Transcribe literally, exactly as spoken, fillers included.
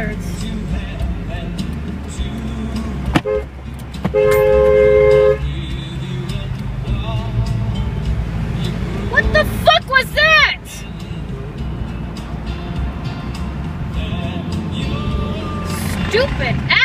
bastards. Stupid.